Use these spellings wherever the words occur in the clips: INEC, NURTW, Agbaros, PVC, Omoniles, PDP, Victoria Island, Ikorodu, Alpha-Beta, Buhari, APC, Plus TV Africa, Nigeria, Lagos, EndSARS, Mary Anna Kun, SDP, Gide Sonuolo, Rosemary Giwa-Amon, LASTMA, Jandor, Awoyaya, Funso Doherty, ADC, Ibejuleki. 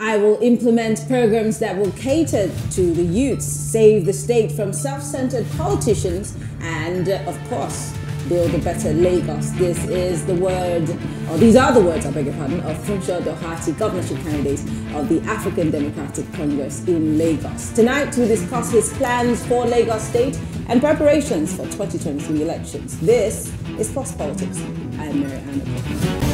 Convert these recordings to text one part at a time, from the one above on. I will implement programs that will cater to the youths, save the state from self-centered politicians, and of course, build a better Lagos. This is the word, or these are the words, I beg your pardon, of Funso Doherty, governorship candidate of the African Democratic Congress in Lagos. Tonight, we discuss his plans for Lagos State and preparations for 2023 elections. This is Plus Politics. I am Mary Anna.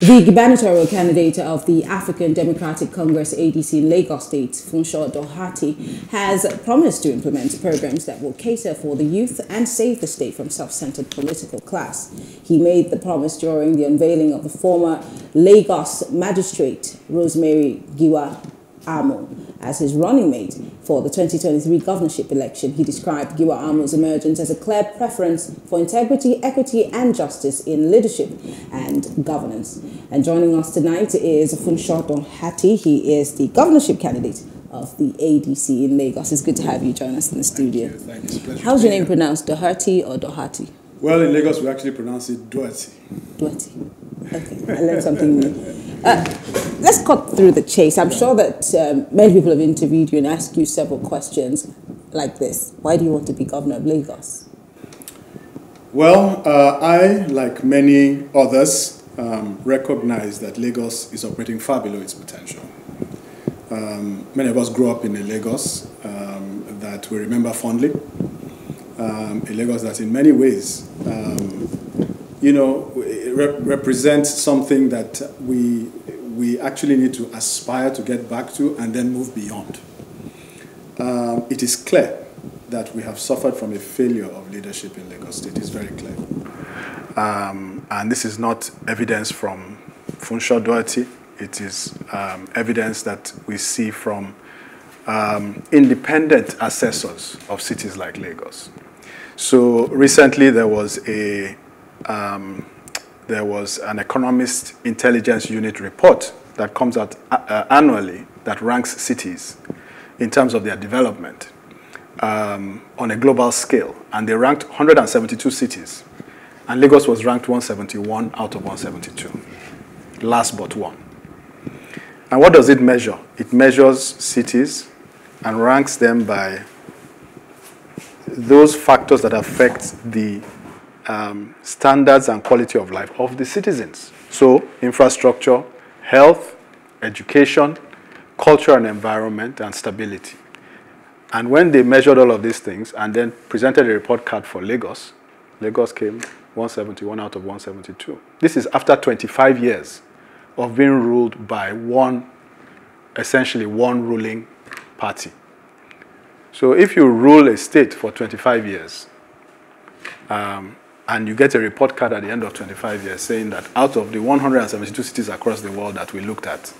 The gubernatorial candidate of the African Democratic Congress ADC in Lagos State, Funso Doherty, has promised to implement programs that will cater for the youth and save the state from self-centered political class. He made the promise during the unveiling of the former Lagos magistrate, Rosemary Giwa-Amon, as his running mate for the 2023 governorship election. He described Giwa-Amon's emergence as a clear preference for integrity, equity, and justice in leadership and governance. And joining us tonight is Funso Doherty. He is the governorship candidate of the ADC in Lagos. It's good to have you join us in the studio. Thank you. Thank you. How's your name pronounced, Doherty or Doherty? Well, in Lagos, we actually pronounce it Doherty. Doherty. Okay, I learned something new. Let's cut through the chase. I'm sure that many people have interviewed you and asked you several questions like this. Why do you want to be governor of Lagos? Well, I, like many others, recognize that Lagos is operating far below its potential. Many of us grew up in a Lagos that we remember fondly, a Lagos that in many ways, you know, represents something that we actually need to aspire to get back to and then move beyond. It is clear that we have suffered from a failure of leadership in Lagos State. It's very clear. And this is not evidence from Funso Doherty. It is evidence that we see from independent assessors of cities like Lagos. So recently there was a an Economist Intelligence Unit report that comes out annually that ranks cities in terms of their development on a global scale. And they ranked 172 cities. And Lagos was ranked 171 out of 172, last but one. And what does it measure? It measures cities and ranks them by those factors that affect the standards and quality of life of the citizens. So infrastructure, health, education, culture and environment, and stability. And when they measured all of these things and then presented a report card for Lagos, Lagos came 171 out of 172. This is after 25 years of being ruled by essentially one ruling party. So if you rule a state for 25 years, and you get a report card at the end of 25 years saying that out of the 172 cities across the world that we looked at,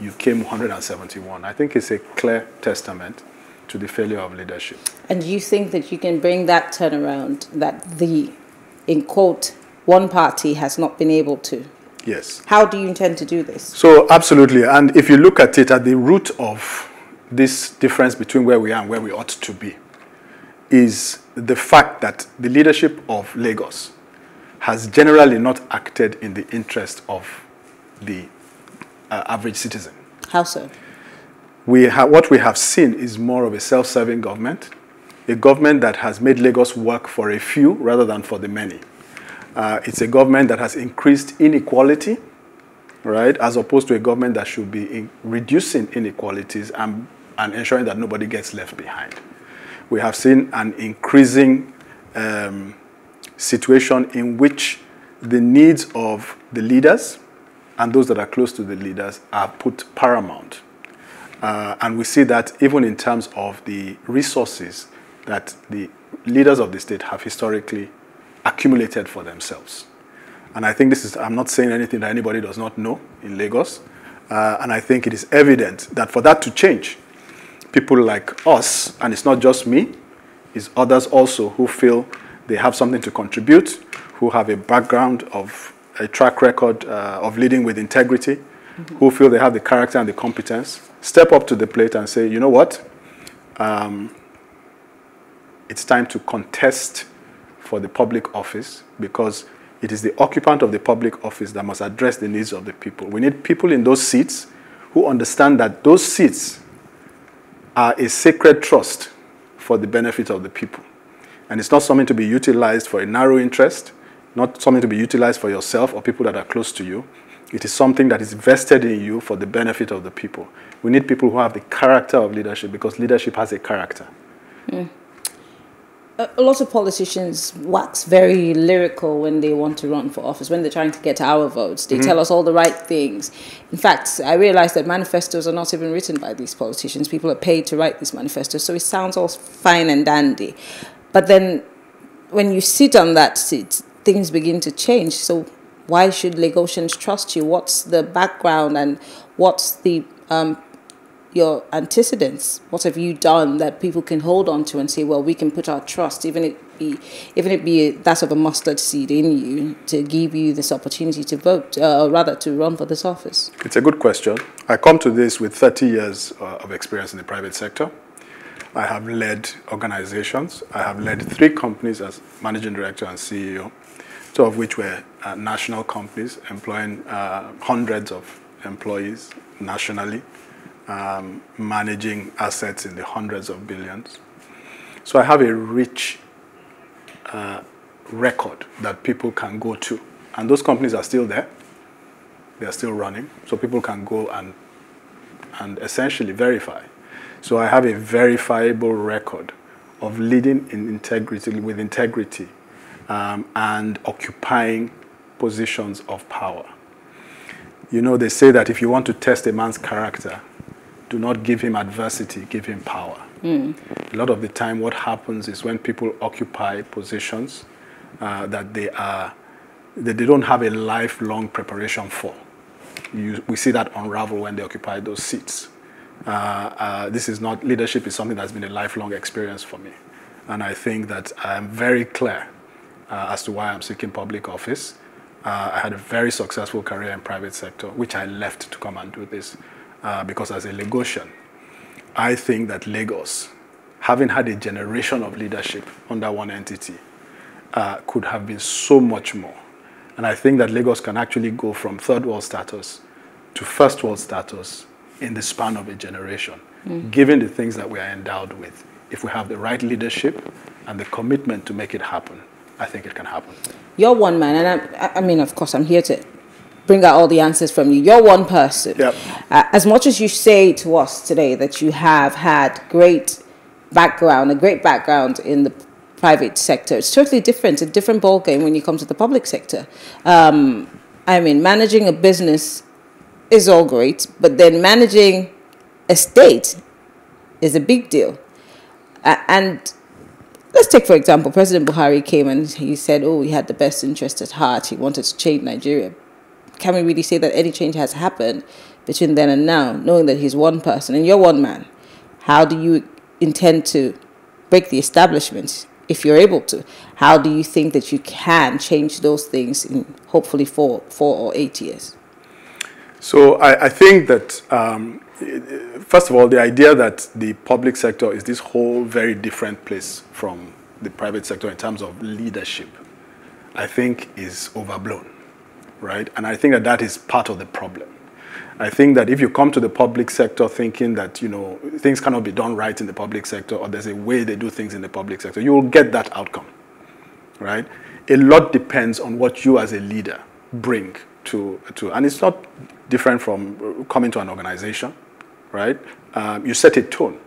you came 171. I think it's a clear testament to the failure of leadership. And you think that you can bring that turnaround that the, in quote, one party has not been able to? Yes. How do you intend to do this? So, absolutely. And if you look at it, at the root of this difference between where we are and where we ought to be is the fact that the leadership of Lagos has generally not acted in the interest of the average citizen. How so? What we have seen is more of a self-serving government, a government that has made Lagos work for a few rather than for the many. It's a government that has increased inequality, right, as opposed to a government that should be reducing inequalities and ensuring that nobody gets left behind. We have seen an increasing situation in which the needs of the leaders and those that are close to the leaders are put paramount. And we see that even in terms of the resources that the leaders of the state have historically accumulated for themselves. And I think this is, I'm not saying anything that anybody does not know in Lagos. And I think it is evident that for that to change, people like us, and it's not just me, it's others also who feel they have something to contribute, who have a background of a track record of leading with integrity, mm-hmm. who feel they have the character and the competence, step up to the plate and say, you know what, it's time to contest for the public office, because it is the occupant of the public office that must address the needs of the people. We need people in those seats who understand that those seats are a sacred trust for the benefit of the people. And it's not something to be utilized for a narrow interest, not something to be utilized for yourself or people that are close to you. It is something that is vested in you for the benefit of the people. We need people who have the character of leadership, because leadership has a character. Mm. A lot of politicians wax very lyrical when they want to run for office, when they're trying to get our votes. They mm-hmm. tell us all the right things. In fact, I realized that manifestos are not even written by these politicians. People are paid to write these manifestos, so it sounds all fine and dandy. But then when you sit on that seat, things begin to change. So why should Lagosians trust you? What's the background and what's the your antecedents? What have you done that people can hold on to and say, well, we can put our trust, even it be that of a mustard seed in you, to give you this opportunity to vote, or rather to run for this office? It's a good question. I come to this with 30 years of experience in the private sector. I have led organizations. I have led 3 companies as managing director and CEO, 2 of which were national companies employing hundreds of employees nationally. Managing assets in the hundreds of billions. So I have a rich record that people can go to. And those companies are still there. They are still running. So people can go and essentially verify. So I have a verifiable record of leading in integrity, with integrity, and occupying positions of power. You know, they say that if you want to test a man's character, do not give him adversity, give him power. Mm. A lot of the time what happens is when people occupy positions that they don't have a lifelong preparation for. We see that unravel when they occupy those seats. This is not, leadership is something that's been a lifelong experience for me. And I think that I'm very clear as to why I'm seeking public office. I had a very successful career in private sector, which I left to come and do this. Because as a Lagosian, I think that Lagos, having had a generation of leadership under one entity, could have been so much more. And I think that Lagos can actually go from third world status to first world status in the span of a generation, given the things that we are endowed with. If we have the right leadership and the commitment to make it happen, I think it can happen. You're one man, and I mean, of course, I'm here to bring out all the answers from you. You're one person. Yep. As much as you say to us today that you have had a great background in the private sector, it's totally different. It's a different ballgame when you come to the public sector. I mean, managing a business is all great, but then managing a state is a big deal. And let's take, for example, President Buhari came and he said, oh, he had the best interest at heart. He wanted to change Nigeria. Can we really say that any change has happened between then and now, knowing that he's one person and you're one man? How do you intend to break the establishment if you're able to? How do you think that you can change those things in hopefully 4 or 8 years? So I think that, first of all, the idea that the public sector is this whole very different place from the private sector in terms of leadership, I think is overblown. Right? And I think that that is part of the problem. I think that if you come to the public sector thinking that, you know, things cannot be done right in the public sector, or there's a way they do things in the public sector, you will get that outcome. Right? A lot depends on what you as a leader bring to and it's not different from coming to an organization. Right? You set a tone,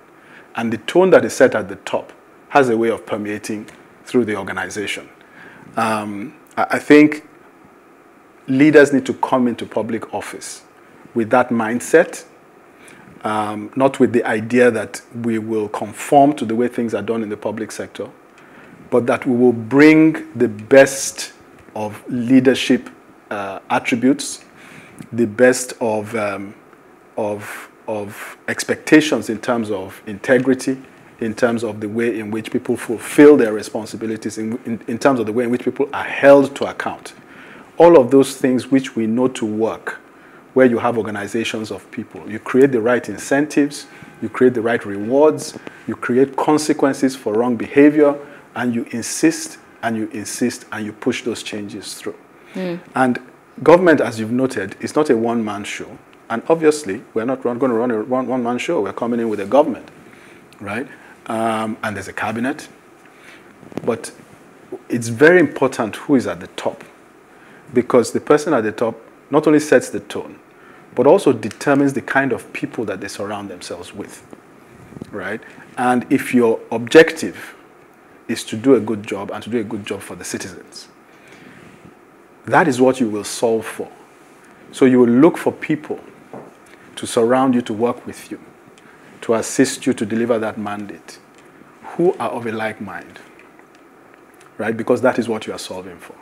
and the tone that is set at the top has a way of permeating through the organization. I think leaders need to come into public office with that mindset, not with the idea that we will conform to the way things are done in the public sector, but that we will bring the best of leadership attributes, the best of expectations in terms of integrity, in terms of the way in which people fulfill their responsibilities, in terms of the way in which people are held to account. All of those things which we know to work, where you have organizations of people. You create the right incentives, you create the right rewards, you create consequences for wrong behavior, and you insist, and you insist, and you push those changes through. Mm. And government, as you've noted, is not a one-man show. And obviously, we're not going to run a one-man show. We're coming in with a government, right? And there's a cabinet. But it's very important who is at the top, because the person at the top not only sets the tone, but also determines the kind of people that they surround themselves with, right? And if your objective is to do a good job and to do a good job for the citizens, that is what you will solve for. So you will look for people to surround you, to work with you, to assist you to deliver that mandate, who are of a like mind, right? Because that is what you are solving for.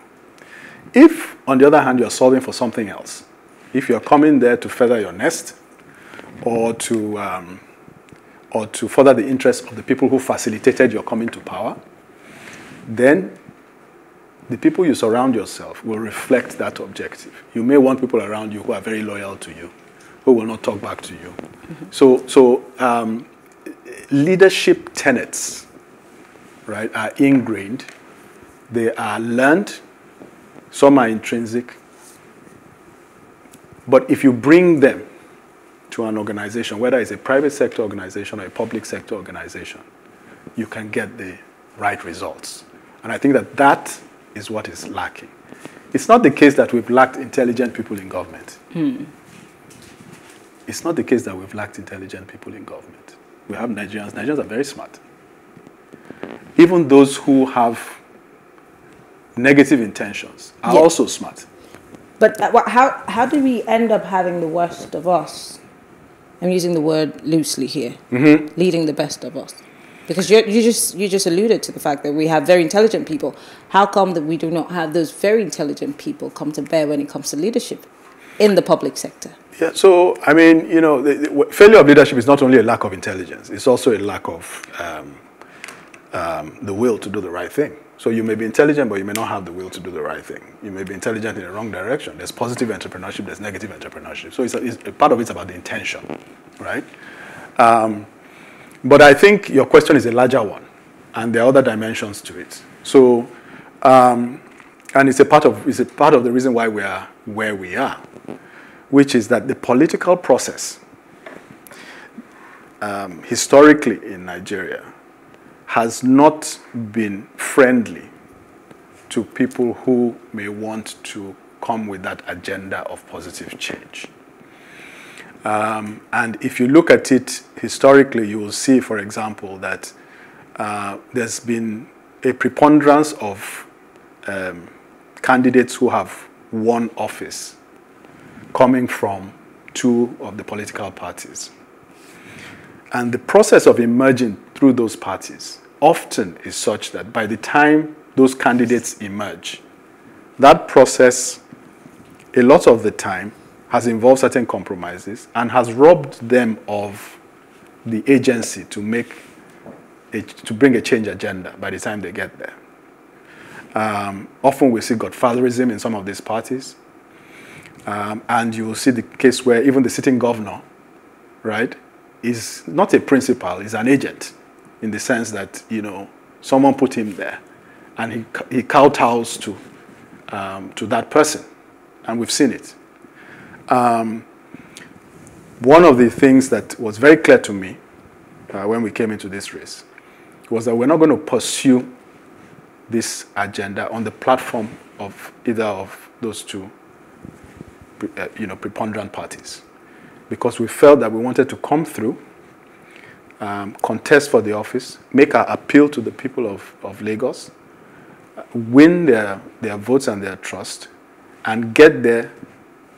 If, on the other hand, you're solving for something else, if you're coming there to feather your nest or to further the interests of the people who facilitated your coming to power, then the people you surround yourself will reflect that objective. You may want people around you who are very loyal to you, who will not talk back to you. Mm-hmm. So leadership tenets, right, are ingrained. They are learned. Some are intrinsic. But if you bring them to an organization, whether it's a private sector organization or a public sector organization, you can get the right results. And I think that that is what is lacking. It's not the case that we've lacked intelligent people in government. Mm. It's not the case that we've lacked intelligent people in government. We have Nigerians. Nigerians are very smart. Even those who have negative intentions are also smart. But how do we end up having the worst of us? I'm using the word loosely here. Mm-hmm. Leading the best of us. Because you just alluded to the fact that we have very intelligent people. How come that we do not have those very intelligent people come to bear when it comes to leadership in the public sector? Yeah, so, I mean, you know, the failure of leadership is not only a lack of intelligence. It's also a lack of the will to do the right thing. So you may be intelligent, but you may not have the will to do the right thing. You may be intelligent in the wrong direction. There's positive entrepreneurship, there's negative entrepreneurship. So it's part of it's about the intention, right? But I think your question is a larger one, and there are other dimensions to it. So, and it's a part of the reason why we are where we are, which is that the political process, historically in Nigeria, has not been friendly to people who may want to come with that agenda of positive change. And if you look at it historically, you will see, for example, that there's been a preponderance of candidates who have won office coming from two of the political parties. And the process of emerging through those parties often is such that by the time those candidates emerge, that process, a lot of the time, has involved certain compromises and has robbed them of the agency to bring a change agenda by the time they get there. Often we see godfatherism in some of these parties, and you will see the case where even the sitting governor, right, is not a principal, is an agent, in the sense that, you know, someone put him there and he kowtows to that person, and we've seen it. One of the things that was very clear to me when we came into this race was that we're not going to pursue this agenda on the platform of either of those two preponderant parties, because we felt that we wanted to come through, contest for the office, make our appeal to the people of Lagos, win their votes and their trust, and get there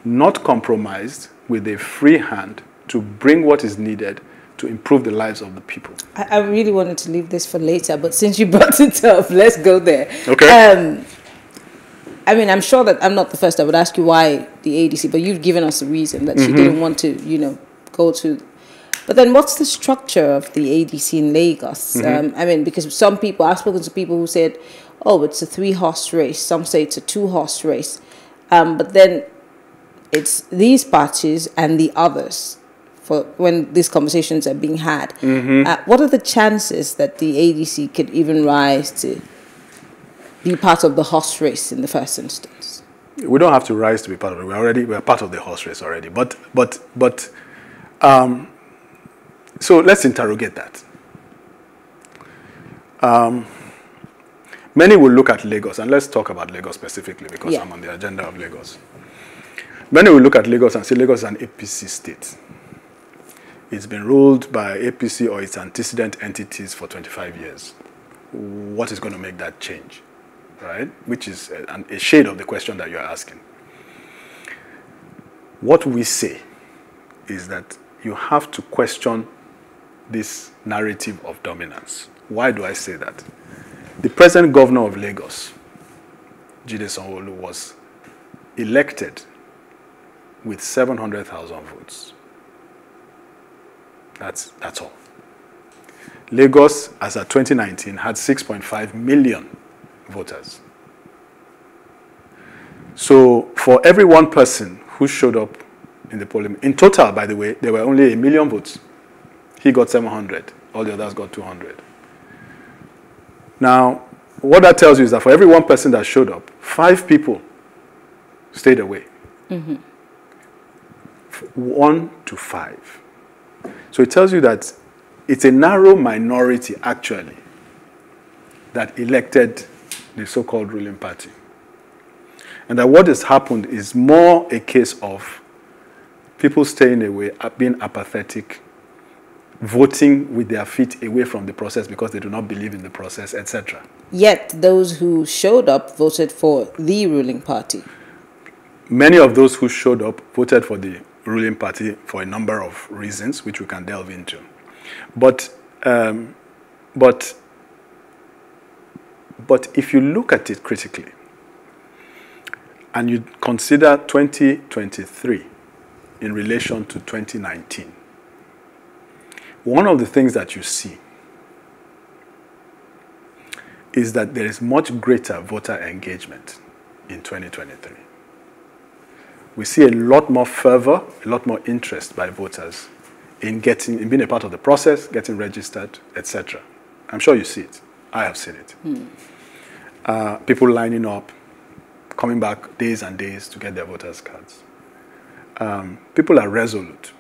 not compromised, with a free hand to bring what is needed to improve the lives of the people. I really wanted to leave this for later, but since you brought it up, let's go there. Okay. I mean, I'm sure that I'm not the first that would ask you why the ADC, but you've given us a reason that you didn't want to, go to But then what's the structure of the ADC in Lagos? I mean, because some people, I've spoken to people who said, oh, it's a 3-horse race. Some say it's a 2-horse race. But then it's these parties and the others for when these conversations are being had. What are the chances that the ADC could even rise to be part of the horse race in the first instance? We don't have to rise to be part of it. We're part of the horse race already. But so let's interrogate that. Many will look at Lagos, and let's talk about Lagos specifically because I'm on the agenda of Lagos. Many will look at Lagos and say Lagos is an APC state. It's been ruled by APC or its antecedent entities for 25 years. What is going to make that change? Right? Which is a shade of the question that you're asking. What we say is that you have to question this narrative of dominance. Why do I say that? The present governor of Lagos, Gide Sonuolo, was elected with 700,000 votes. That's all. Lagos, as of 2019, had 6.5 million voters. So for every one person who showed up in the polling, in total, by the way, there were only 1 million votes. He got 700. All the others got 200. Now, what that tells you is that for every one person that showed up, 5 people stayed away. 1 to 5. So it tells you that it's a narrow minority, actually, that elected the so-called ruling party. And that what has happened is more a case of people staying away, being apathetic, voting with their feet away from the process because they do not believe in the process, etc. Yet those who showed up voted for the ruling party. Many of those who showed up voted for the ruling party for a number of reasons, which we can delve into. But if you look at it critically and you consider 2023 in relation to 2019, one of the things that you see is that there is much greater voter engagement in 2023. We see a lot more fervor, a lot more interest by voters in being a part of the process, getting registered, etc. I'm sure you see it. I have seen it. People lining up, coming back days and days to get their voters' cards. People are resolute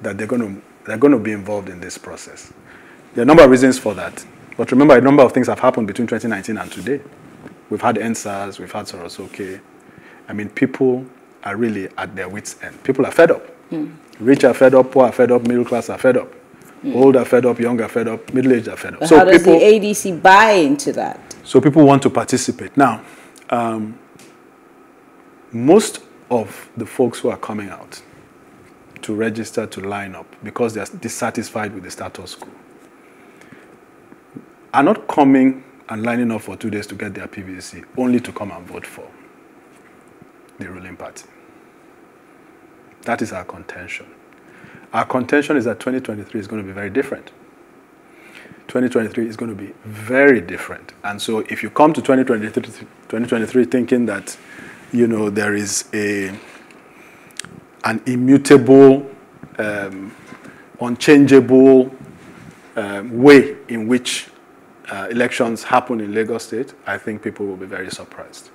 that they're going to be involved in this process. There are a number of reasons for that. But remember, a number of things have happened between 2019 and today. We've had EndSARS, we've had Sorosoke. I mean, people are really at their wits' end. People are fed up. Rich are fed up, poor are fed up, middle class are fed up. Old are fed up, young are fed up, middle-aged are fed up. But so how does the ADC buy into that? So people want to participate. Now, most of the folks who are coming out to register to line up because they're dissatisfied with the status quo are not coming and lining up for 2 days to get their PVC, only to come and vote for the ruling party. That is our contention. Our contention is that 2023 is going to be very different. 2023 is going to be very different. And so if you come to 2023 thinking that, you know, there is an immutable, unchangeable way in which elections happen in Lagos State, I think people will be very surprised.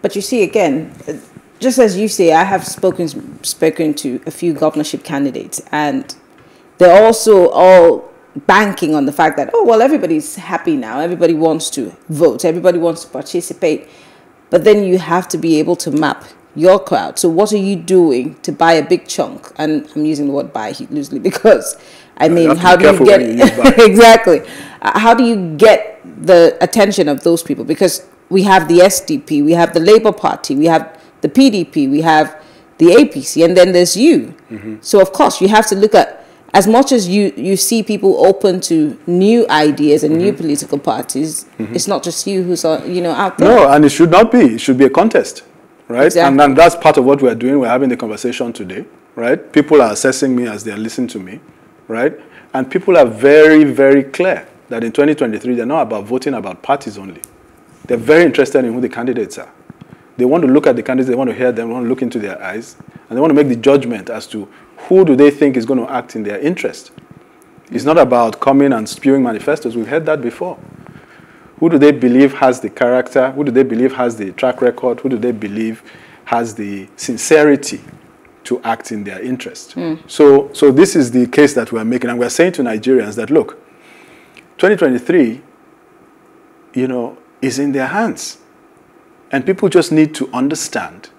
But you see, again, just as you say, I have spoken to a few governorship candidates, and they're also all banking on the fact that, oh, well, everybody's happy now. Everybody wants to vote. Everybody wants to participate. But then you have to be able to map your crowd. So what are you doing to buy a big chunk? And I'm using the word buy loosely because, I mean, how do you get it? Exactly. How do you get the attention of those people? Because we have the SDP, we have the Labour Party, we have the PDP, we have the APC, and then there's you. So, of course, you have to look at, as much as you see people open to new ideas and new political parties, it's not just you who's out there. No, and it should not be. It should be a contest, right? Exactly. And that's part of what we're doing. We're having the conversation today. right? People are assessing me as they are listening to me, right? And people are very, very clear that in 2023, they're not about voting about parties only. They're very interested in who the candidates are. They want to look at the candidates, they want to hear them, they want to look into their eyes, and they want to make the judgment as to who do they think is going to act in their interest. It's not about coming and spewing manifestos. We've heard that before. Who do they believe has the character? Who do they believe has the track record? Who do they believe has the sincerity to act in their interest? Mm. So this is the case that we are making. And we are saying to Nigerians that, look, 2023, you know, is in their hands. And people just need to understand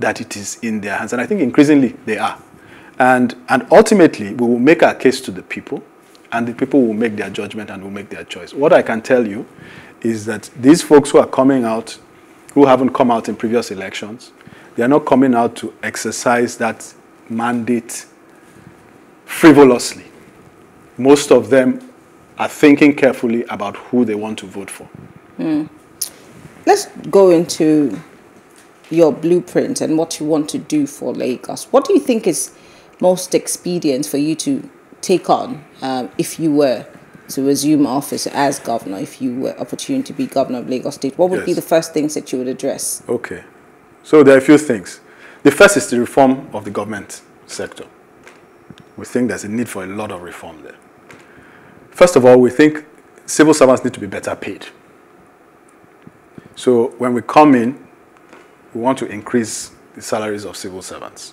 that it is in their hands. And I think increasingly they are. And ultimately, we will make our case to the people, and the people will make their judgment and will make their choice. What I can tell you is that these folks who are coming out, who haven't come out in previous elections, they are not coming out to exercise that mandate frivolously. Most of them are thinking carefully about who they want to vote for. Mm. Let's go into your blueprint and what you want to do for Lagos. What do you think is most expedient for you to take on if you were to resume office as governor, if you were opportunity to be governor of Lagos State? What would be the first things that you would address? Okay. So there are a few things. The first is the reform of the government sector. We think there's a need for a lot of reform there. First of all, we think civil servants need to be better paid. So when we come in, we want to increase the salaries of civil servants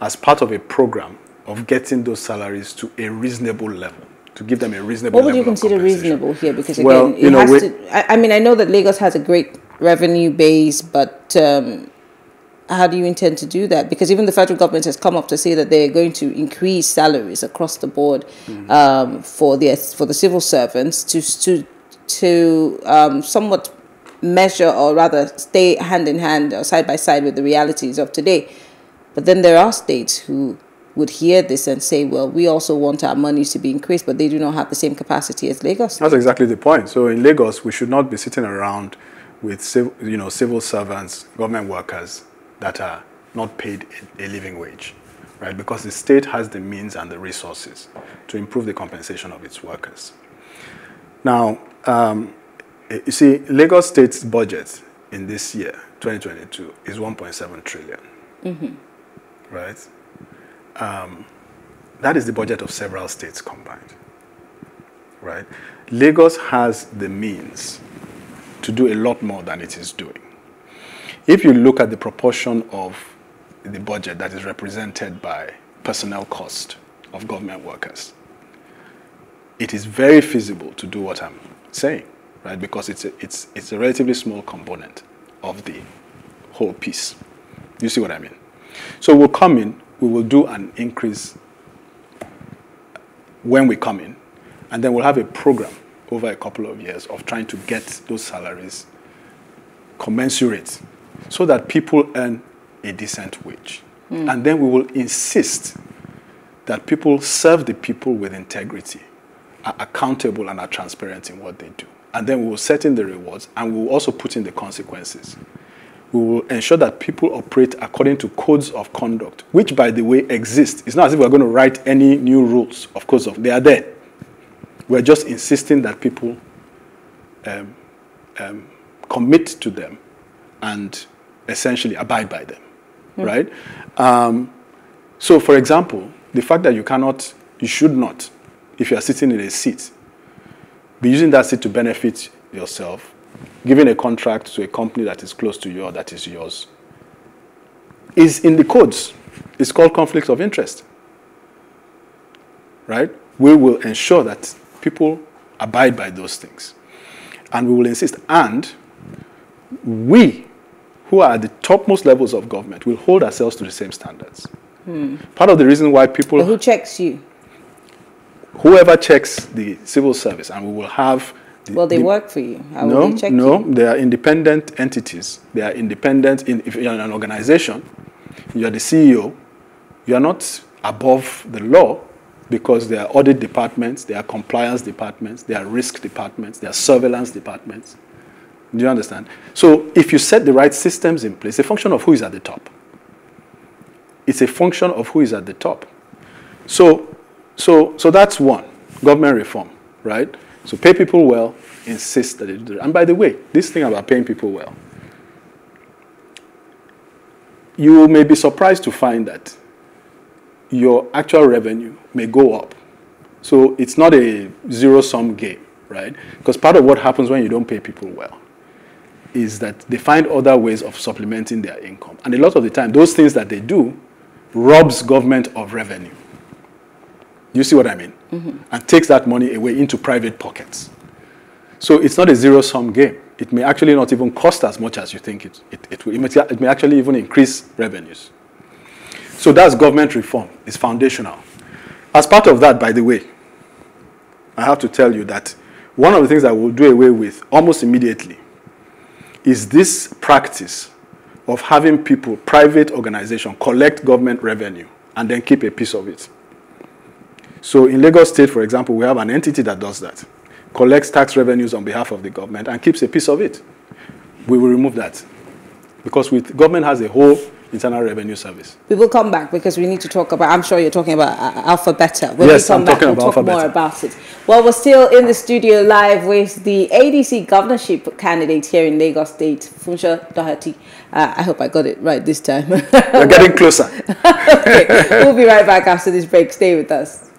as part of a program of getting those salaries to a reasonable level, to give them a reasonable level. What would you consider reasonable here? Because again, well, it has to, I mean, I know that Lagos has a great revenue base, but how do you intend to do that? Because even the federal government has come up to say that they're going to increase salaries across the board for the civil servants to somewhat measure, or rather stay hand in hand or side by side with the realities of today. But then there are states who would hear this and say, well, we also want our monies to be increased, but they do not have the same capacity as Lagos. That's exactly the point. So in Lagos, we should not be sitting around with, you know, civil servants, government workers that are not paid a living wage, right? Because the state has the means and the resources to improve the compensation of its workers. Now, you see, Lagos State's budget in this year, 2022, is 1.7 trillion, right? That is the budget of several states combined, right? Lagos has the means to do a lot more than it is doing. If you look at the proportion of the budget that is represented by personnel cost of government workers, it is very feasible to do what I'm saying, right? Because it's a relatively small component of the whole piece. You see what I mean? So we'll come in, we will do an increase when we come in, and then we'll have a program over a couple of years of trying to get those salaries commensurate so that people earn a decent wage. Mm. And then we will insist that people serve the people with integrity, are accountable and are transparent in what they do. And then we will set in the rewards, and we will also put in the consequences. We will ensure that people operate according to codes of conduct, which, by the way, exist. It's not as if we're going to write any new rules, of course. They are there. We're just insisting that people commit to them and essentially abide by them, right? So, for example, the fact that you should not, if you are sitting in a seat, be using that seat to benefit yourself, giving a contract to a company that is close to you or that is yours, is in the codes. It's called conflict of interest, right? We will ensure that people abide by those things. And we will insist. And we, who are at the topmost levels of government, will hold ourselves to the same standards. Hmm. Part of the reason why people... But who checks you? Whoever checks the civil service, and we will have... Well, they work for you. How will they check you? They are independent entities. They are independent. If you're in an organization, you're the CEO, you're not above the law, because there are audit departments, there are compliance departments, there are risk departments, there are surveillance departments. Do you understand? So if you set the right systems in place, a function of who is at the top, It's a function of who is at the top. So that's one, government reform, right? So pay people well, insist that they do that. And by the way, this thing about paying people well, you may be surprised to find that your actual revenue may go up. So it's not a zero-sum game, right? Because part of what happens when you don't pay people well is that they find other ways of supplementing their income. And a lot of the time, those things that they do robs government of revenue. You see what I mean? Mm-hmm. And takes that money away into private pockets. So it's not a zero-sum game. It may actually not even cost as much as you think it will. It may actually even increase revenues. So that's government reform. It's foundational. As part of that, by the way, I have to tell you that one of the things that we'll do away with almost immediately is this practice of having people, private organizations, collect government revenue and then keep a piece of it. So in Lagos State, for example, we have an entity that does that, collects tax revenues on behalf of the government and keeps a piece of it. We will remove that because government has a whole Internal Revenue Service. We will come back because we need to talk about, I'm sure you're talking about Alpha-Beta. When yes, we come I'm back, we'll talk Alpha-Beta. More about it. Well, we're still in the studio live with the ADC governorship candidate here in Lagos State, Funso Doherty. I hope I got it right this time. We're getting closer. Okay, we'll be right back after this break. Stay with us.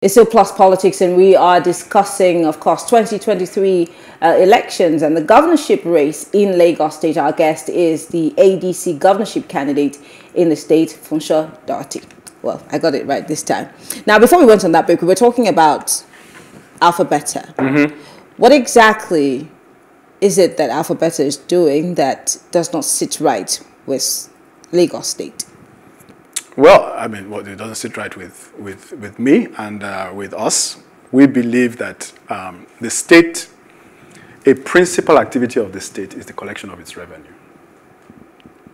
It's still Plus Politics, and we are discussing, of course, 2023 elections and the governorship race in Lagos State. Our guest is the ADC governorship candidate in the state, Funso Doherty. Well, I got it right this time. Now, before we went on that break, we were talking about Alpha-Beta. Mm-hmm. What exactly is it that Alpha-Beta is doing that does not sit right with Lagos State? Well, I mean, well, it doesn't sit right with me and with us. We believe that the state, a principal activity of the state is the collection of its revenue.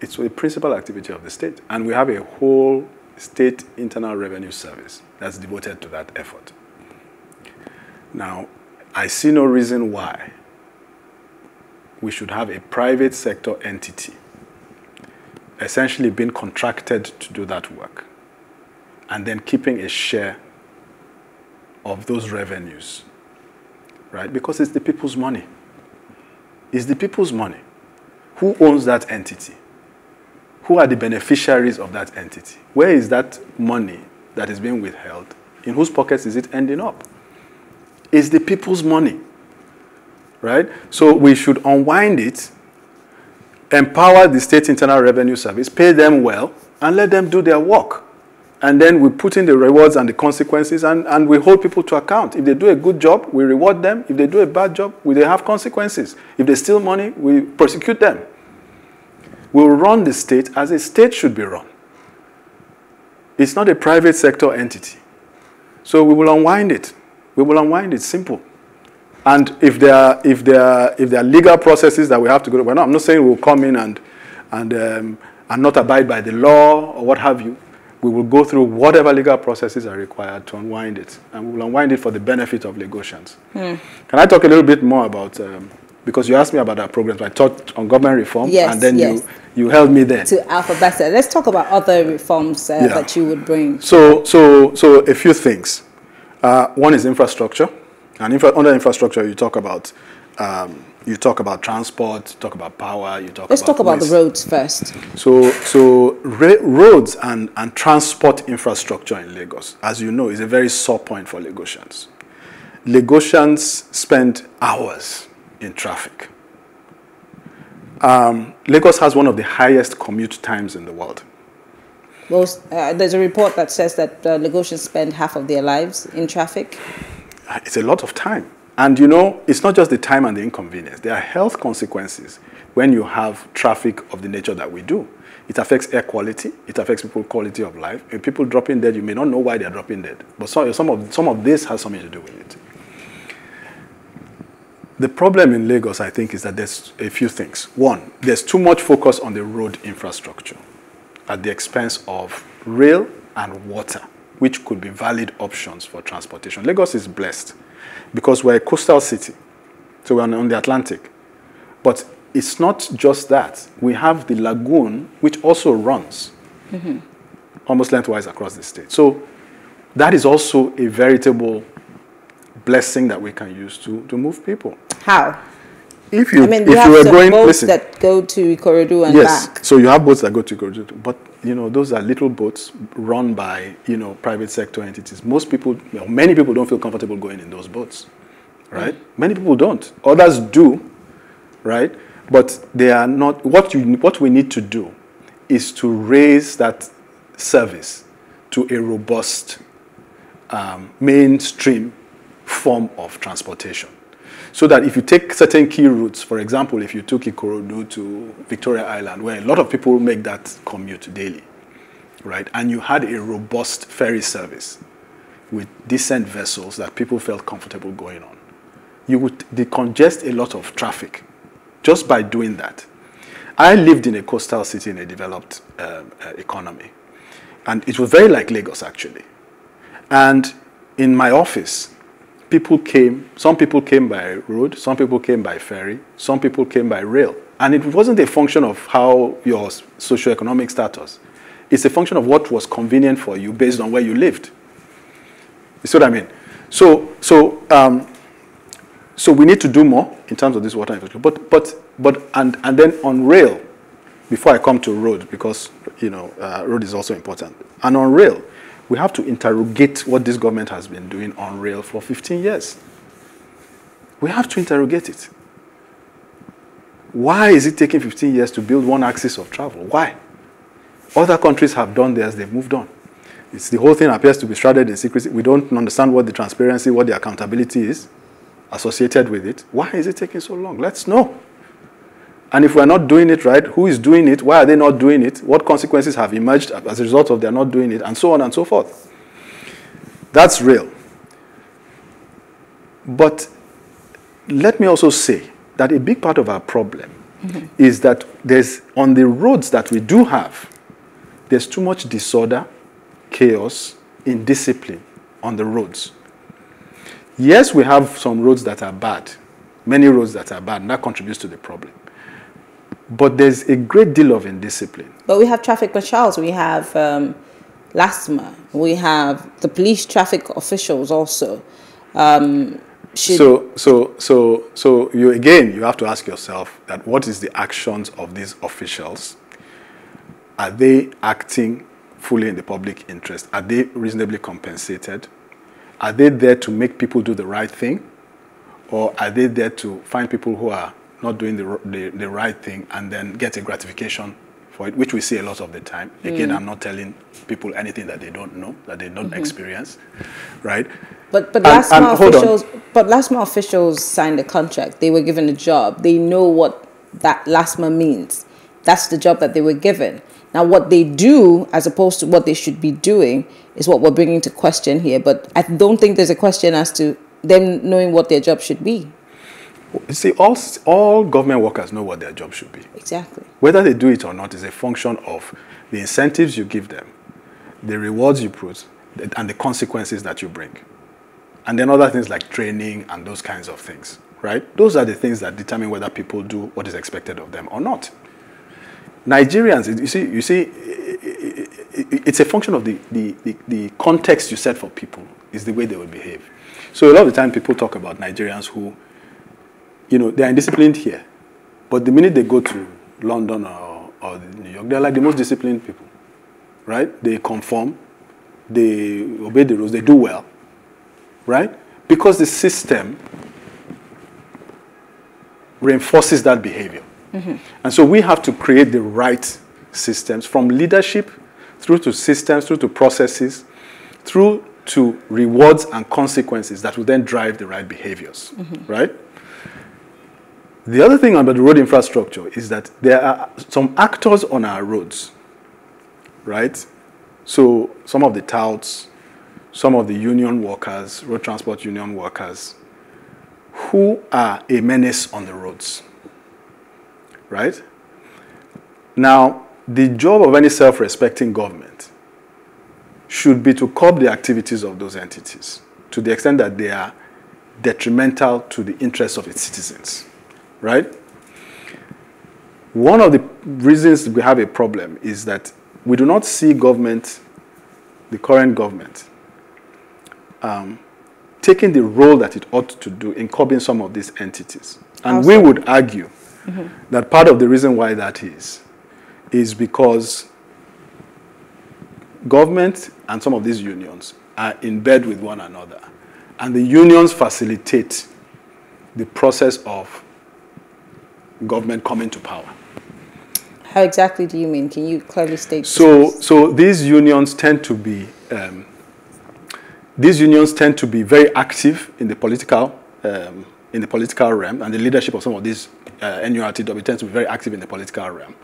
It's a principal activity of the state. And we have a whole state internal revenue service that's devoted to that effort. Now, I see no reason why we should have a private sector entity essentially being contracted to do that work and then keeping a share of those revenues, right? Because it's the people's money. It's the people's money. Who owns that entity? Who are the beneficiaries of that entity? Where is that money that is being withheld? In whose pockets is it ending up? It's the people's money, right? So we should unwind it, empower the state internal revenue service, pay them well, and let them do their work. And then we put in the rewards and the consequences, and we hold people to account. If they do a good job, we reward them. If they do a bad job, they have consequences. If they steal money, we prosecute them. We'll run the state as a state should be run. It's not a private sector entity. So we will unwind it. We will unwind it, simple. And if there are legal processes that we have to go through, I'm not saying we'll come in and not abide by the law or what have you. We will go through whatever legal processes are required to unwind it, and we will unwind it for the benefit of Lagosians. Mm. Can I talk a little bit more about because you asked me about our programs? I talked on government reform, yes, and then you held me there to Alpha-Beta. Let's talk about other reforms that you would bring. So a few things. One is infrastructure. And under infrastructure, you talk about transport, you talk about power, you talk about... Let's talk about the roads first. So roads and transport infrastructure in Lagos, as you know, is a very sore point for Lagosians. Lagosians spend hours in traffic. Lagos has one of the highest commute times in the world. Most, there's a report that says that Lagosians spend half of their lives in traffic. It's a lot of time. And you know, it's not just the time and the inconvenience. There are health consequences when you have traffic of the nature that we do. It affects air quality. It affects people's quality of life. And people dropping dead, you may not know why they're dropping dead. But some of this has something to do with it. The problem in Lagos, I think, is that there's a few things. One, there's too much focus on the road infrastructure at the expense of rail and water, which could be valid options for transportation. Lagos is blessed because we're a coastal city, so we're on the Atlantic. But it's not just that. We have the lagoon, which also runs almost lengthwise across the state. So that is also a veritable blessing that we can use to move people. How? If you, I mean, if you were going, listen, that go to Ikorodu and yes, back. So you have boats that go to Ikorodu, but you know those are little boats run by private sector entities. Most people, many people don't feel comfortable going in those boats, right? Many people don't. Others do, right? But they are not. What we need to do is to raise that service to a robust, mainstream form of transportation. So that if you take certain key routes, for example, if you took Ikorodu to Victoria Island, where a lot of people make that commute daily, right? And you had a robust ferry service with decent vessels that people felt comfortable going on, you would decongest a lot of traffic just by doing that. I lived in a coastal city in a developed economy, and it was very like Lagos, actually. And in my office, people came, some people came by road, some people came by ferry, some people came by rail. And it wasn't a function of how your socioeconomic status. It's a function of what was convenient for you based on where you lived. You see what I mean? So we need to do more in terms of this water infrastructure. And then on rail, before I come to road, because road is also important, and on rail, we have to interrogate what this government has been doing on rail for 15 years. We have to interrogate it. Why is it taking 15 years to build one axis of travel? Why? Other countries have done theirs, they've moved on. It's the whole thing appears to be shrouded in secrecy. We don't understand what the transparency, what the accountability is associated with it. Why is it taking so long? Let's know. And if we're not doing it right, who is doing it? Why are they not doing it? What consequences have emerged as a result of their not doing it? And so on and so forth. That's real. But let me also say that a big part of our problem is that there's, on the roads that we do have, there's too much disorder, chaos, indiscipline on the roads. Yes, we have some roads that are bad, many roads that are bad, and that contributes to the problem. But there's a great deal of indiscipline. But we have traffic marshals, we have LASTMA, we have the police traffic officials also. So again, you have to ask yourself that what is the actions of these officials? Are they acting fully in the public interest? Are they reasonably compensated? Are they there to make people do the right thing? Or are they there to find people who are not doing the right thing and then get a gratification for it, which we see a lot of the time. Again, I'm not telling people anything that they don't know, that they don't experience, right? But LASTMA officials signed a contract. They were given a job. They know what that LASTMA means. That's the job that they were given. Now, what they do, as opposed to what they should be doing, is what we're bringing to question here. But I don't think there's a question as to them knowing what their job should be. You see, all government workers know what their job should be. Exactly. Whether they do it or not is a function of the incentives you give them, the rewards you put, and the consequences that you bring. And then other things like training and those kinds of things, right? Those are the things that determine whether people do what is expected of them or not. Nigerians, you see, it's a function of the context you set for people is the way they will behave. So a lot of the time people talk about Nigerians who, they're indisciplined here. But the minute they go to London or New York, they're like the most disciplined people, right? They conform, they obey the rules, they do well, right? Because the system reinforces that behavior. And so we have to create the right systems, from leadership through to systems, through to processes, through to rewards and consequences that will then drive the right behaviors, right? The other thing about the road infrastructure is that there are some actors on our roads, right? So some of the touts, some of the road transport union workers, who are a menace on the roads, right? Now, the job of any self-respecting government should be to curb the activities of those entities to the extent that they are detrimental to the interests of its citizens, right? One of the reasons we have a problem is that we do not see government, the current government, taking the role that it ought to do in curbing some of these entities. And we would argue that part of the reason why that is because government and some of these unions are in bed with one another. And the unions facilitate the process of government coming to power. How exactly do you mean? Can you clearly state? So these unions tend to be very active in the political realm, and the leadership of some of these NURTW tends to be very active in the political realm.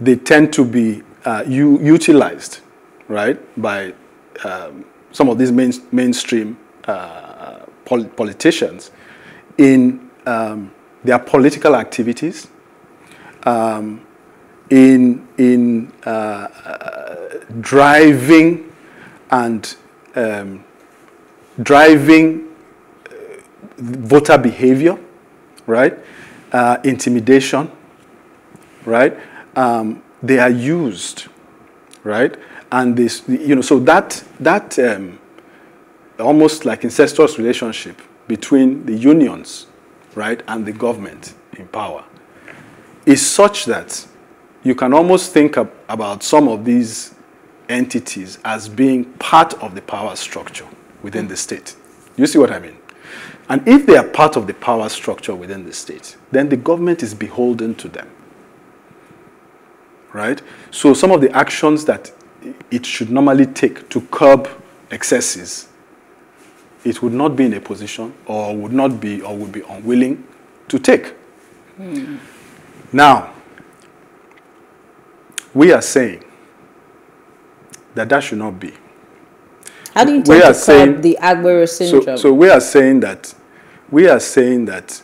They tend to be utilized, right, by some of these mainstream politicians in their political activities. In driving and voter behavior, right? Intimidation, right? They are used, right? And this, you know, so that almost like incestuous relationship between the unions, right, and the government in power is such that you can almost think about some of these entities as being part of the power structure within the state. You see what I mean? And if they are part of the power structure within the state, then the government is beholden to them, right? So some of the actions that it should normally take to curb excesses, it would not be in a position or would not be or would be unwilling to take. Mm. Now, we are saying that that should not be. How do you take the Aguero syndrome? So we are saying that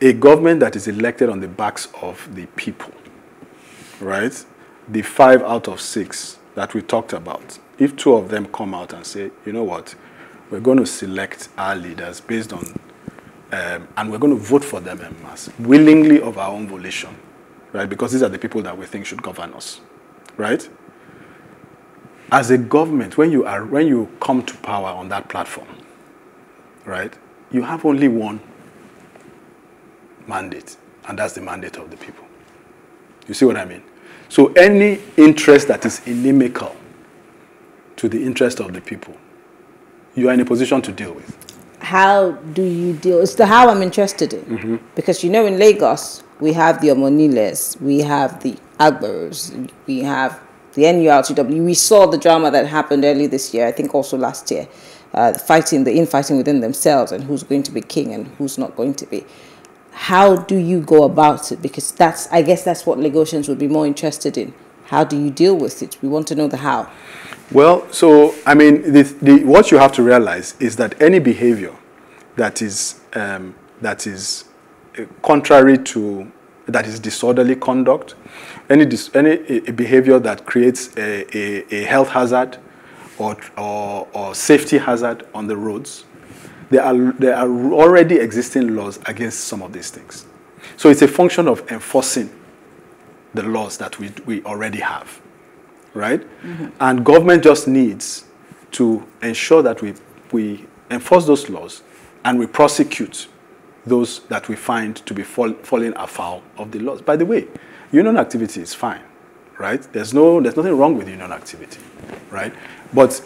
a government that is elected on the backs of the people, right? The 5 out of 6 that we talked about. If 2 of them come out and say, you know what, we're going to select our leaders based on, and we're going to vote for them en masse, willingly of our own volition. Right, because these are the people that we think should govern us, right? As a government, when you come to power on that platform, right, you have only one mandate, and that's the mandate of the people. You see what I mean? So any interest that is inimical to the interest of the people, you are in a position to deal with. How do you deal? It's the how I'm interested in. Mm-hmm. Because, you know, in Lagos, we have the Omoniles, we have the Agbaros, we have the NURTW. We saw the drama that happened early this year, I think also last year, the infighting within themselves and who's going to be king and who's not going to be. How do you go about it? Because that's, I guess that's what Lagosians would be more interested in. How do you deal with it? We want to know the how. Well, so, I mean, what you have to realize is that any behavior that is contrary to, that is disorderly conduct, any behavior that creates a health hazard or safety hazard on the roads, there are already existing laws against some of these things. So it's a function of enforcing the laws that we already have, right? Mm-hmm. And government just needs to ensure that we enforce those laws and we prosecute those that we find to be falling afoul of the laws. By the way, union activity is fine, right? There's nothing wrong with union activity, right? But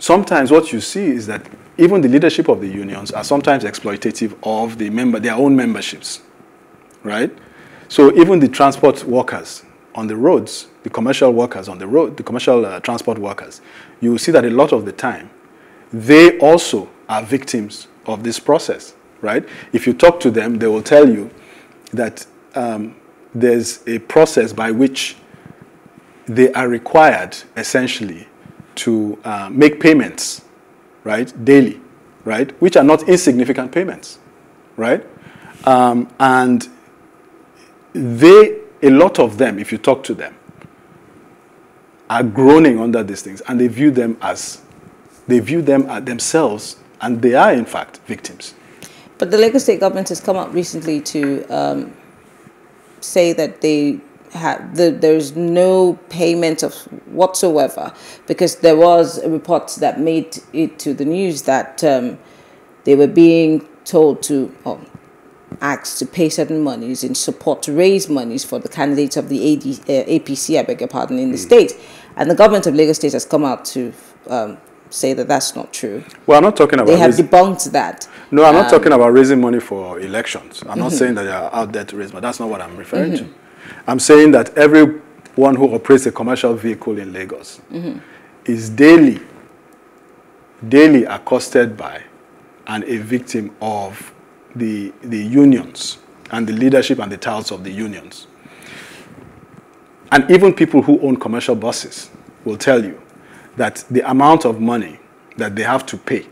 sometimes what you see is that even the leadership of the unions are sometimes exploitative of their own memberships, right? So even the transport workers on the roads, the commercial workers on the road, the commercial transport workers, you will see that a lot of the time, they also are victims of this process. Right? If you talk to them, they will tell you that there's a process by which they are required, essentially, to make payments, right, daily, right, which are not insignificant payments, right? And they, a lot of them, if you talk to them, are groaning under these things, and they view them as themselves, and they are in fact victims. But the Lagos State government has come up recently to say that they have there's no payment of whatsoever, because there was a report that made it to the news that they were being told to asked to pay certain monies in support to raise monies for the candidates of the APC, I beg your pardon, in the state. And the government of Lagos State has come out to say that that's not true. Well, I'm not talking about... They have debunked that. No, I'm not talking about raising money for elections. I'm not saying that they are out there to raise money. That's not what I'm referring to. I'm saying that everyone who operates a commercial vehicle in Lagos is daily accosted by and a victim of the unions and the leadership and the touts of the unions. And even people who own commercial buses will tell you that the amount of money that they have to pay,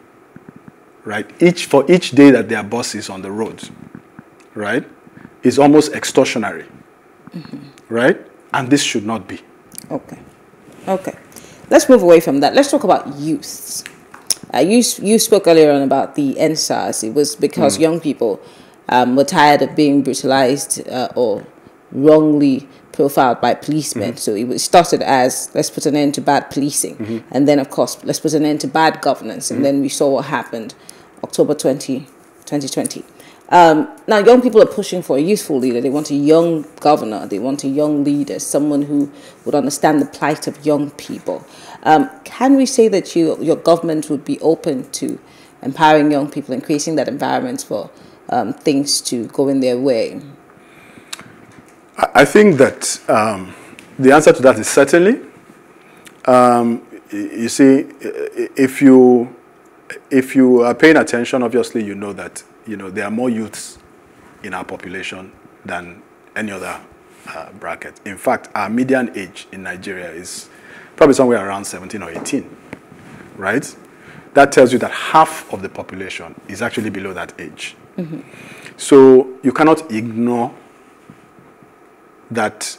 right, for each day that their bus is on the road, right, is almost extortionary, right? And this should not be. Okay. Okay. Let's move away from that. Let's talk about youths. You spoke earlier on about the EndSARS. It was because young people were tired of being brutalized or wrongly profiled by policemen. So it started as, let's put an end to bad policing. And then, of course, let's put an end to bad governance. And then we saw what happened October 20, 2020. Now, young people are pushing for a youthful leader. They want a young governor. They want a young leader, someone who would understand the plight of young people. Can we say that your government would be open to empowering young people and creating that environment for things to go in their way? I think that the answer to that is certainly. You see, if you are paying attention, obviously you know that there are more youths in our population than any other bracket. In fact, our median age in Nigeria is probably somewhere around 17 or 18, right? That tells you that half of the population is actually below that age. So you cannot ignore that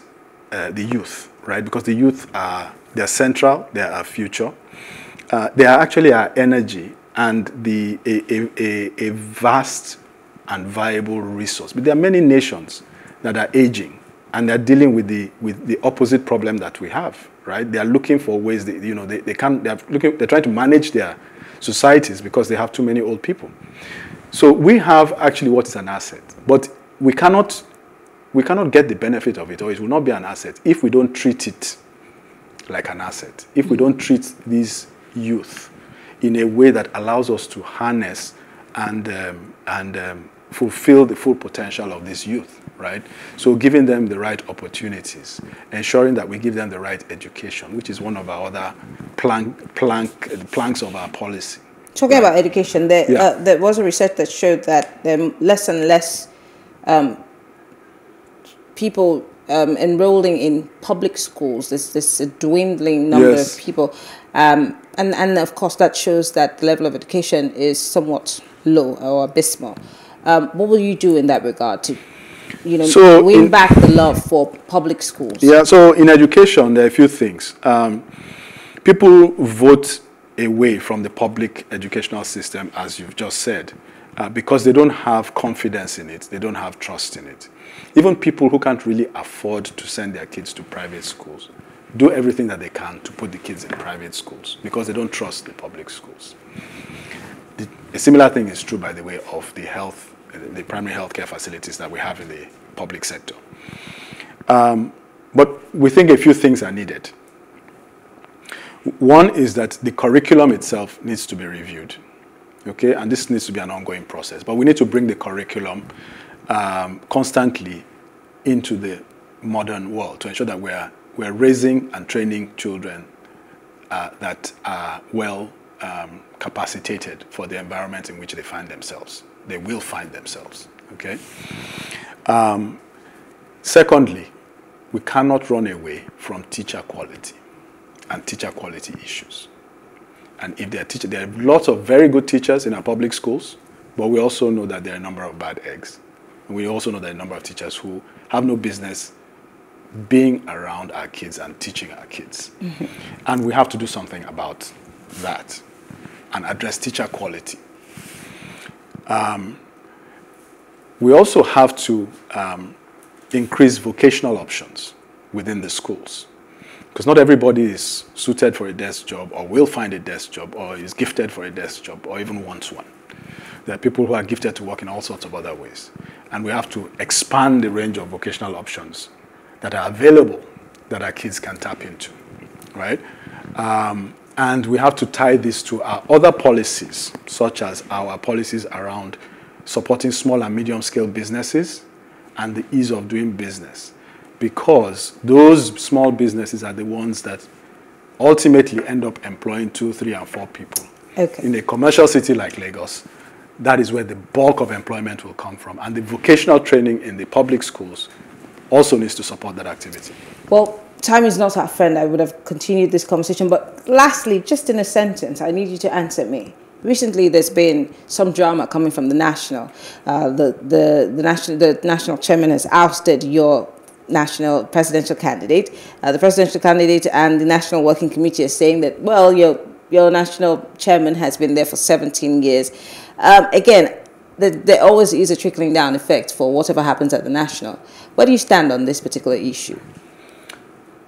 the youth, right? Because the youth are, they're central, they're our future. They are actually our energy and a vast and viable resource. But there are many nations that are aging, and they're dealing with the opposite problem that we have, right? They are looking for ways, they're trying to manage their societies because they have too many old people. So we have actually what is an asset, but we cannot get the benefit of it, or it will not be an asset if we don't treat it like an asset, if we don't treat these youth in a way that allows us to harness and fulfill the full potential of this youth, right? So giving them the right opportunities, ensuring that we give them the right education, which is one of our other planks of our policy. Talking about education, there was a research that showed that less and less people enrolling in public schools. There's a dwindling number of people. And of course, that shows that the level of education is somewhat low or abysmal. What will you do in that regard to, win back the love for public schools? Yeah, so in education, there are a few things. People vote away from the public educational system, as you've just said, because they don't have confidence in it. They don't have trust in it. Even people who can't really afford to send their kids to private schools do everything that they can to put the kids in private schools because they don't trust the public schools. A similar thing is true, by the way, of the primary healthcare facilities that we have in the public sector. But we think a few things are needed. One is that the curriculum itself needs to be reviewed, okay? And this needs to be an ongoing process. But we need to bring the curriculum constantly into the modern world to ensure that we're raising and training children that are well capacitated for the environment in which they find themselves. They will find themselves, okay? Secondly, we cannot run away from teacher quality and teacher quality issues. And if they're teachers, there are lots of very good teachers in our public schools, but we also know that there are a number of bad eggs. And we also know that there are a number of teachers who have no business being around our kids and teaching our kids. Mm-hmm. And we have to do something about that and address teacher quality. We also have to increase vocational options within the schools, because not everybody is suited for a desk job or will find a desk job or is gifted for a desk job or even wants one. There are people who are gifted to work in all sorts of other ways. And we have to expand the range of vocational options that are available that our kids can tap into, right? And we have to tie this to our other policies, such as our policies around supporting small and medium-scale businesses and the ease of doing business, because those small businesses are the ones that ultimately end up employing 2, 3, and 4 people. Okay. In a commercial city like Lagos, that is where the bulk of employment will come from. And the vocational training in the public schools also needs to support that activity. Well, time is not our friend. I would have continued this conversation. But lastly, just in a sentence, I need you to answer me. Recently, there's been some drama coming from the national. The national chairman has ousted your national presidential candidate. The presidential candidate and the National Working Committee are saying that, well, your national chairman has been there for 17 years. Again, there always is a trickling down effect for whatever happens at the national. Where do you stand on this particular issue?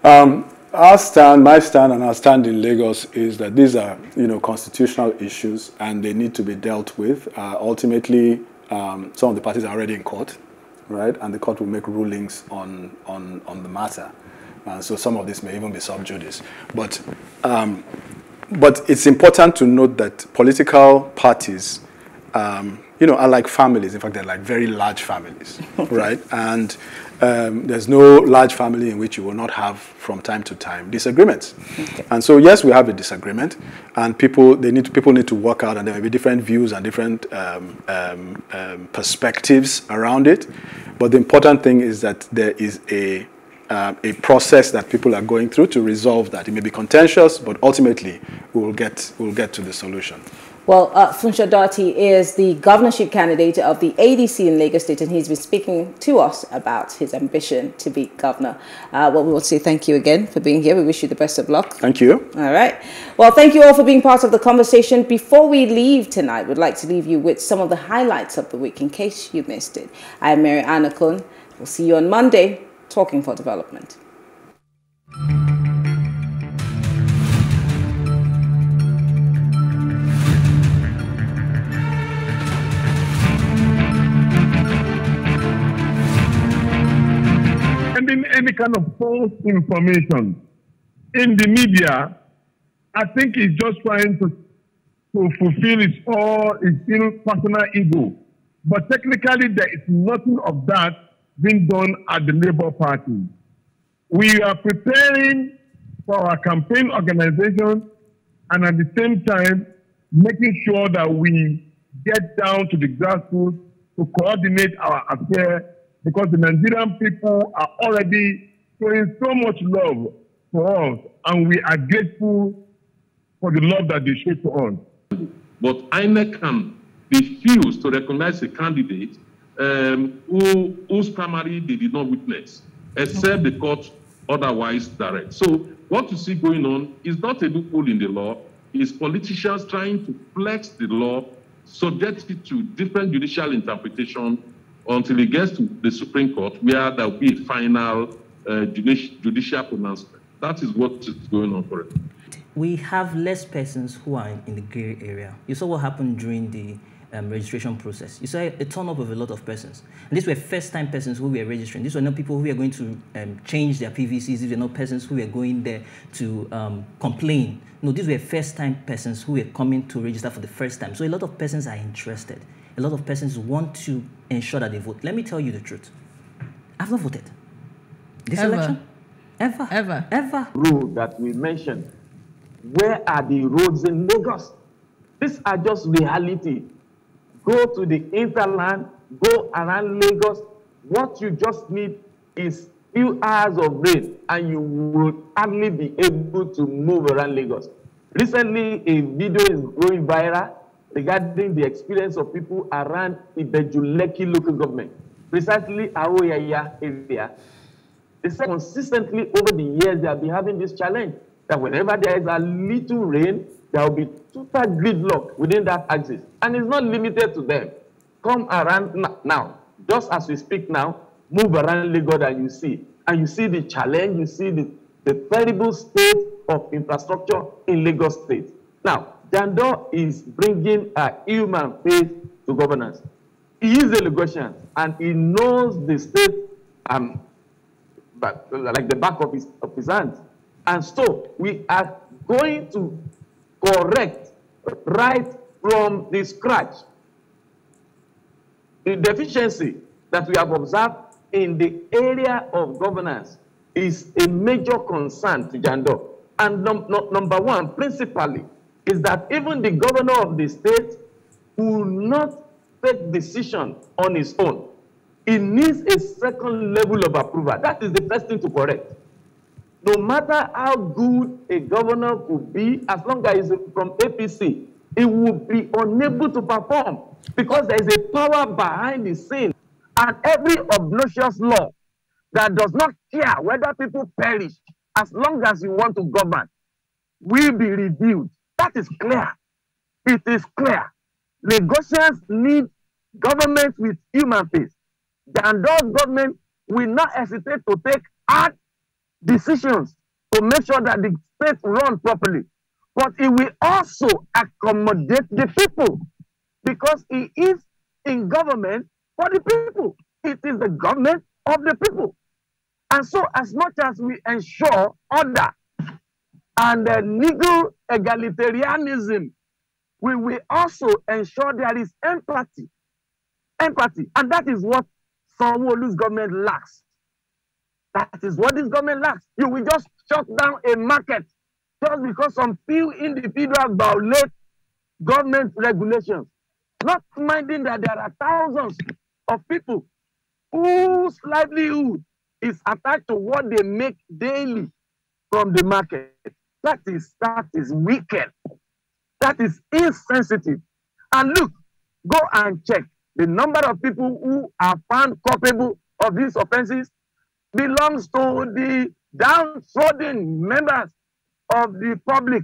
My stand in Lagos is that these are, constitutional issues and they need to be dealt with. Ultimately, some of the parties are already in court, right? And the court will make rulings on the matter. So some of this may even be sub judice. But it's important to note that political parties, are like families. In fact, they're like very large families, right? And there's no large family in which you will not have, from time to time, disagreements. Okay. And so, yes, we have a disagreement, and people need to work out, and there may be different views and different perspectives around it. But the important thing is that there is a process that people are going through to resolve that. It may be contentious, but ultimately, we'll get to the solution. Well, Funso Doherty is the governorship candidate of the ADC in Lagos State, and he's been speaking to us about his ambition to be governor. Well, we want to say thank you again for being here. We wish you the best of luck. Thank you. All right. Well, thank you all for being part of the conversation. Before we leave tonight, we'd like to leave you with some of the highlights of the week in case you missed it. I am Mary Anna Kun. We'll see you on Monday, Talking for Development. Any kind of false information in the media, I think he's just trying to fulfill his personal ego. But technically, there is nothing of that being done at the Labour Party. We are preparing for our campaign organization and at the same time, making sure that we get down to the grassroots to coordinate our affairs, because the Nigerian people are already showing so much love for us, and we are grateful for the love that they show to us. But INEC can refuse to recognize a candidate whose primary they did not witness, except the court otherwise direct. So what you see going on is not a loophole in the law. It's politicians trying to flex the law, subject it to different judicial interpretation, until it gets to the Supreme Court, where there will be a final judicial pronouncement. That is what is going on currently. We have less persons who are in the grey area. You saw what happened during the registration process. You saw a turn-up of a lot of persons. And these were first-time persons who were registering. These were not people who were going to change their PVCs. These were not persons who were going there to complain. No, these were first-time persons who were coming to register for the first time. So a lot of persons are interested. A lot of persons want to ensure that they vote. Let me tell you the truth. I've not voted. This election? Ever. Ever. Ever. Rule that we mentioned. Where are the roads in Lagos? These are just reality. Go to the hinterland, go around Lagos. What you just need is few hours of rain, and you will hardly be able to move around Lagos. Recently, a video is going viral regarding the experience of people around Ibejuleki local government, precisely Awoyaya area. They say consistently over the years they have been having this challenge that whenever there is a little rain, there will be total gridlock within that axis. And it's not limited to them. Come around now, just as we speak now, move around Lagos and you see. And you see the challenge, you see the terrible state of infrastructure in Lagos State. Now, Jandor is bringing a human face to governance. He is a Lagosian, and he knows the state but like the back of his hand. And so we are going to correct right from the scratch the deficiency that we have observed in the area of governance is a major concern to Jandor. And number one, principally, is that even the governor of the state will not take decision on his own. It needs a second level of approval. That is the first thing to correct. No matter how good a governor could be, as long as he's from APC, he will be unable to perform because there is a power behind the scene. And every obnoxious law that does not care whether people perish, as long as you want to govern, will be reviewed. That is clear. It is clear. Lagosians need government with human face. Jandor's government will not hesitate to take hard decisions to make sure that the state runs properly. But it will also accommodate the people because it is in government for the people. It is the government of the people. And so as much as we ensure order and legal egalitarianism, we will also ensure there is empathy. Empathy. And that is what Sanwo-Olu's government lacks. That is what this government lacks. You will just shut down a market just because some few individuals violate government regulations, not minding that there are thousands of people whose livelihood is attached to what they make daily from the market. That is wicked. That is insensitive. And look, go and check the number of people who are found culpable of these offenses belongs to the downtrodden members of the public